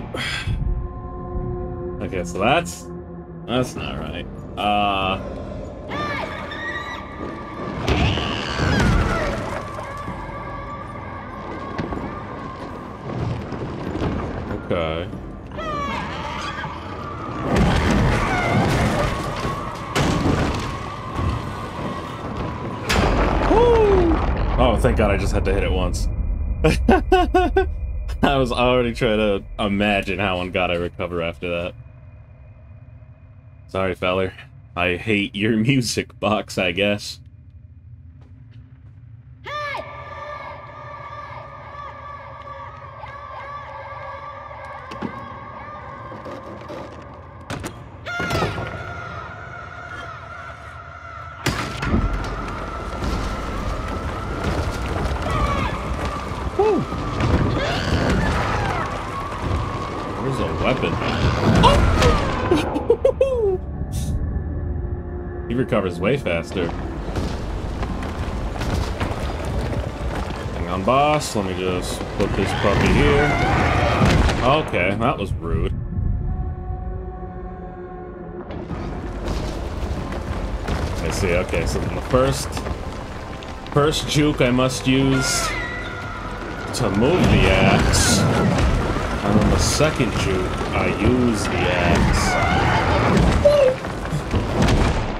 Okay, so that's... That's not right. Uh... Okay. Oh, thank God I just had to hit it once. I was already trying to imagine how on God I recover after that. Sorry, feller. I hate your music box, I guess. Hey! weapon. Oh! He recovers way faster. Hang on, boss. Let me just put this puppy here. Okay, that was rude. I see. Okay, so the first, first juke I must use to move the axe, and on the second juke, I use the axe.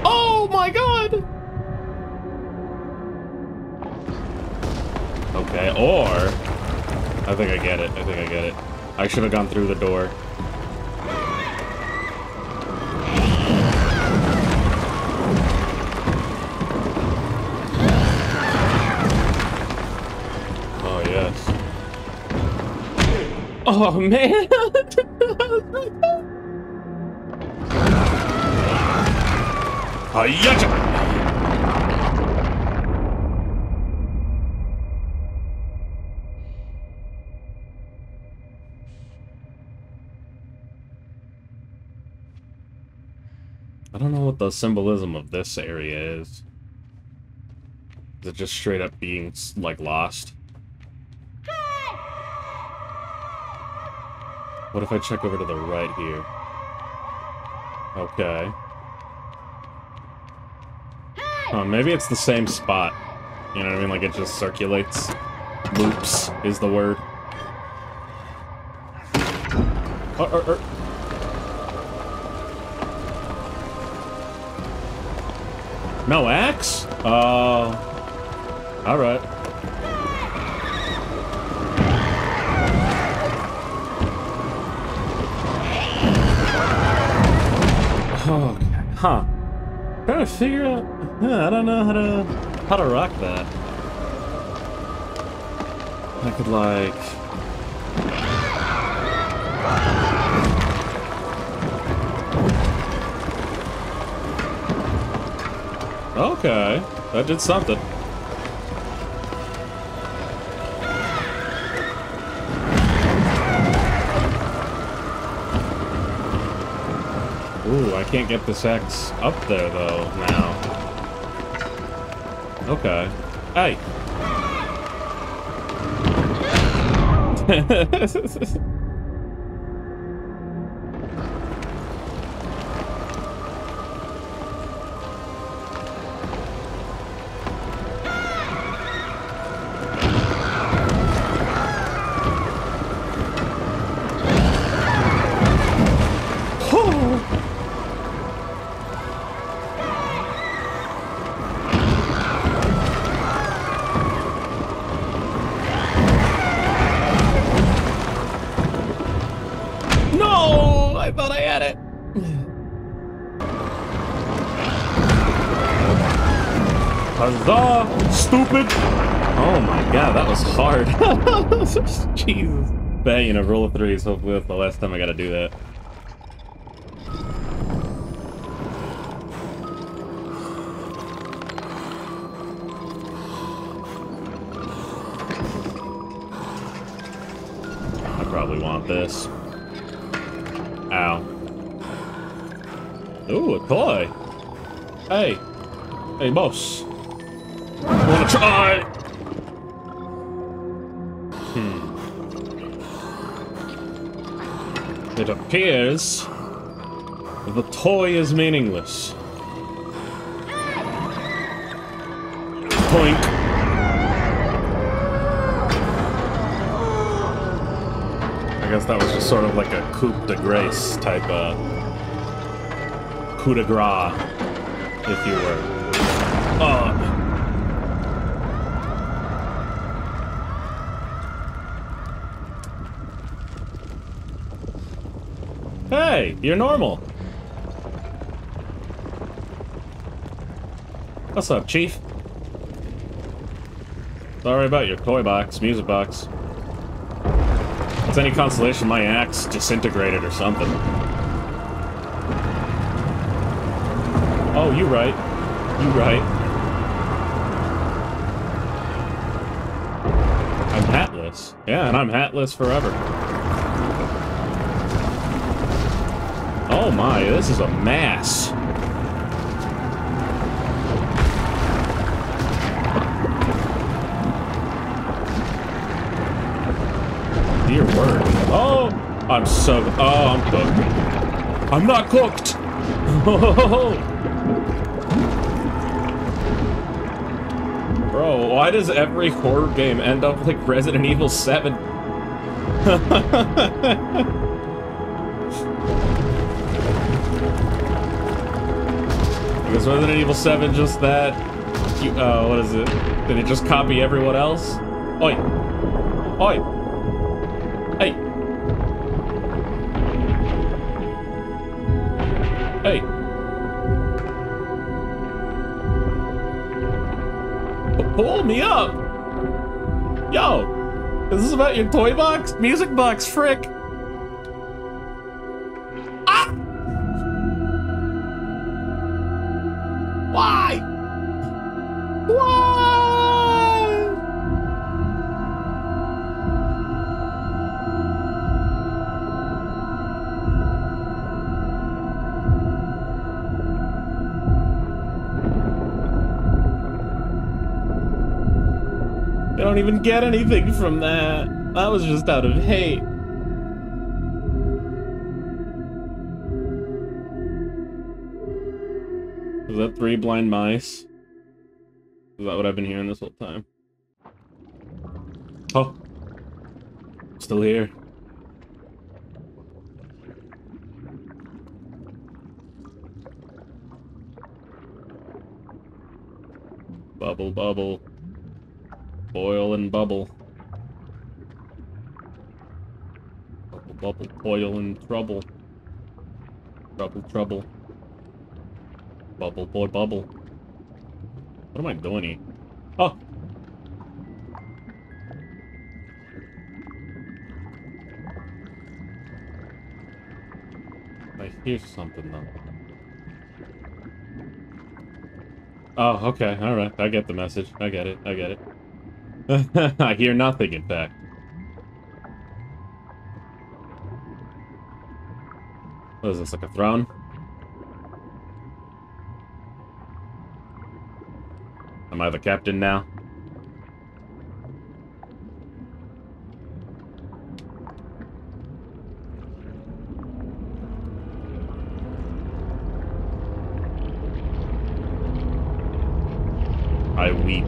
Oh my god! Okay, or I think I get it. I think I get it. I should have gone through the door. Oh man! I don't know what the symbolism of this area is. Is it just straight up being like lost? What if I check over to the right here? Okay. Oh, maybe it's the same spot. You know what I mean? Like it just circulates. Loops is the word. Oh, oh, oh. No axe? Oh. Uh, all right. Oh, huh. I'm trying to figure out. Yeah, I don't know how to how to rock that. I could like. Okay, that did something. Ooh, I can't get this axe up there, though, now. Okay. Hey! Stupid! Oh my god, that was hard. Jesus. But you know, roll of threes, hopefully that's the last time I gotta do that. I probably want this. Ow. Ooh, a toy! Hey! Hey, boss! Wanna try? Hmm. It appears the toy is meaningless. Poink. I guess that was just sort of like a coup de grace type of coup de grace, if you were. Oh. Hey, you're normal. What's up, Chief? Sorry about your toy box, music box. If it's any consolation, my axe disintegrated or something. Oh, you right. You right. I'm hatless. Yeah, and I'm hatless forever. Oh my, this is a mess. Dear word. Oh, I'm so, oh, I'm cooked. I'm not cooked. Bro, why does every horror game end up like Resident Evil seven? Is Resident Evil seven just that? You, uh, what is it? Did it just copy everyone else? Oi! Oi! Hey! Hey! Pull me up! Yo! Is this about your toy box? Music box, frick! Even get anything from that. That was just out of hate. Is that three blind mice? Is that what I've been hearing this whole time? Oh. Still here. Bubble, bubble. Boil and bubble. Bubble, bubble, boil and trouble. Trouble, trouble. Bubble, boy, bubble. What am I doing here? Oh! I hear something, though. Oh, okay, alright. I get the message. I get it, I get it. I hear nothing, in fact. What is this, like a throne? Am I the captain now? I weep.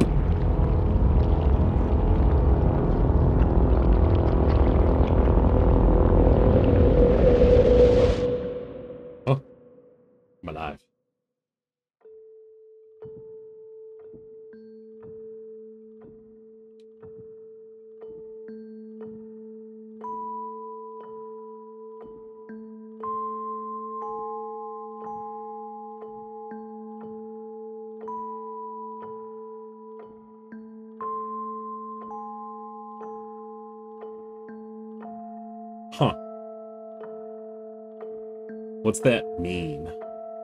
What's that mean?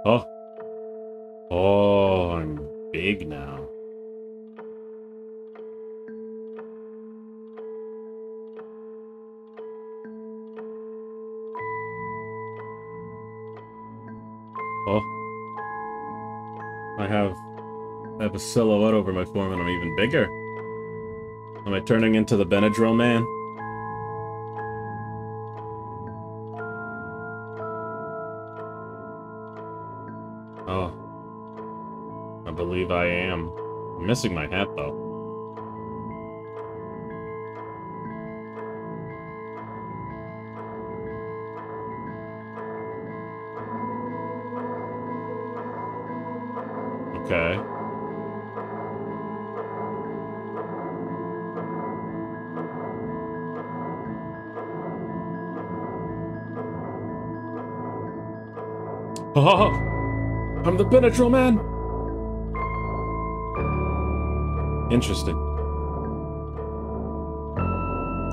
Oh. Oh, I'm big now. Oh. I have, I have a silhouette over my form and I'm even bigger. Am I turning into the Benadryl man? I am. I'm missing my hat, though. Okay. Oh! I'm the Benadryl man! Interesting.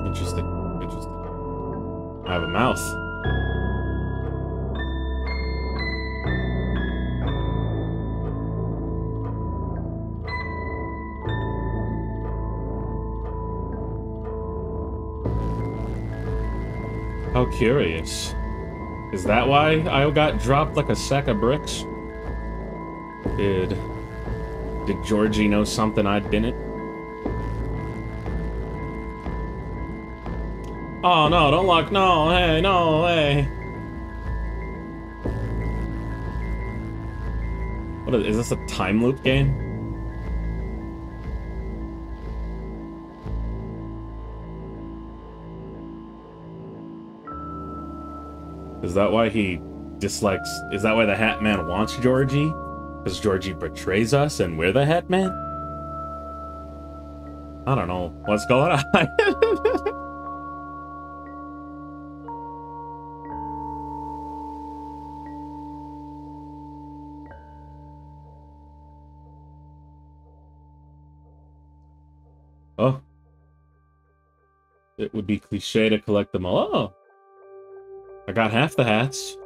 Interesting. Interesting. I have a mouth. How curious. Is that why I got dropped like a sack of bricks? Did... Did Georgie know something I didn't? Oh no, don't look, no, hey, no, hey. What is, is this a time loop game? Is that why he dislikes, is that why the Hat Man wants Georgie? Because Georgie betrays us and we're the Hat Man? I don't know what's going on. Oh. It would be cliche to collect them all. Oh. I got half the hats.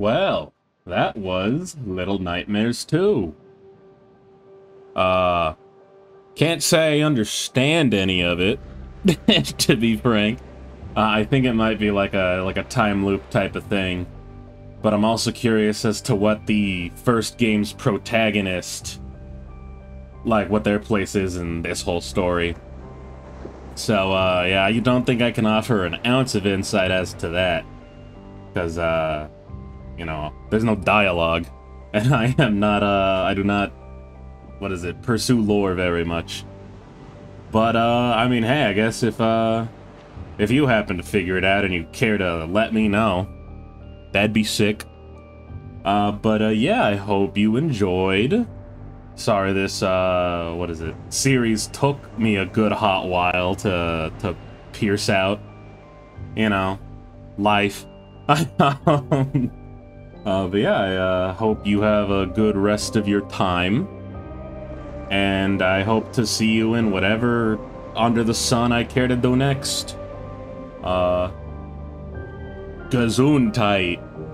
Well, that was Little Nightmares two. Uh, can't say I understand any of it, to be frank. Uh, I think it might be like a like a time loop type of thing. But I'm also curious as to what the first game's protagonist, like what their place is in this whole story. So, uh, yeah, you don't think I can offer an ounce of insight as to that. Because, uh, you know, there's no dialogue. And I am not, uh, I do not, what is it, pursue lore very much. But, uh, I mean, hey, I guess if, uh, if you happen to figure it out and you care to let me know, that'd be sick. Uh, but, uh, yeah, I hope you enjoyed. Sorry this, uh, what is it, series took me a good hot while to, to pierce out. You know, life. uh, but yeah, I uh, hope you have a good rest of your time. And I hope to see you in whatever under the sun I care to do next. Uh... Gesundheit.